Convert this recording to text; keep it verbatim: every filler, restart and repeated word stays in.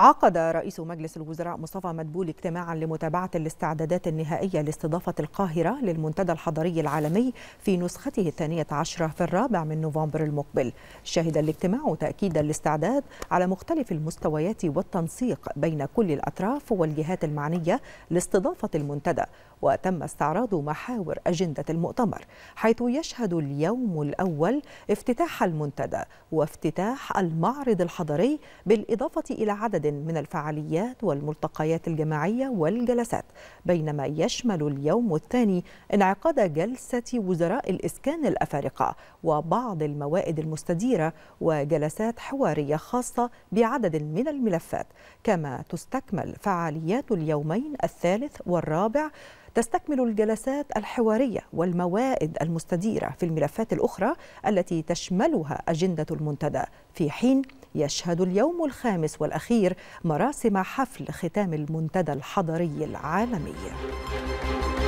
عقد رئيس مجلس الوزراء مصطفى مدبول اجتماعا لمتابعة الاستعدادات النهائية لاستضافة القاهرة للمنتدى الحضري العالمي في نسخته الثانية عشرة في الرابع من نوفمبر المقبل. شهد الاجتماع تأكيد الاستعداد على مختلف المستويات والتنسيق بين كل الأطراف والجهات المعنية لاستضافة المنتدى، وتم استعراض محاور أجندة المؤتمر، حيث يشهد اليوم الأول افتتاح المنتدى وافتتاح المعرض الحضري بالإضافة إلى عدد من الفعاليات والملتقيات الجماعية والجلسات، بينما يشمل اليوم الثاني انعقاد جلسة وزراء الإسكان الأفارقة وبعض الموائد المستديرة وجلسات حوارية خاصة بعدد من الملفات. كما تستكمل فعاليات اليومين الثالث والرابع، تستكمل الجلسات الحوارية والموائد المستديرة في الملفات الأخرى التي تشملها أجندة المنتدى، في حين يشهد اليوم الخامس والأخير مراسم حفل ختام المنتدى الحضري العالمي.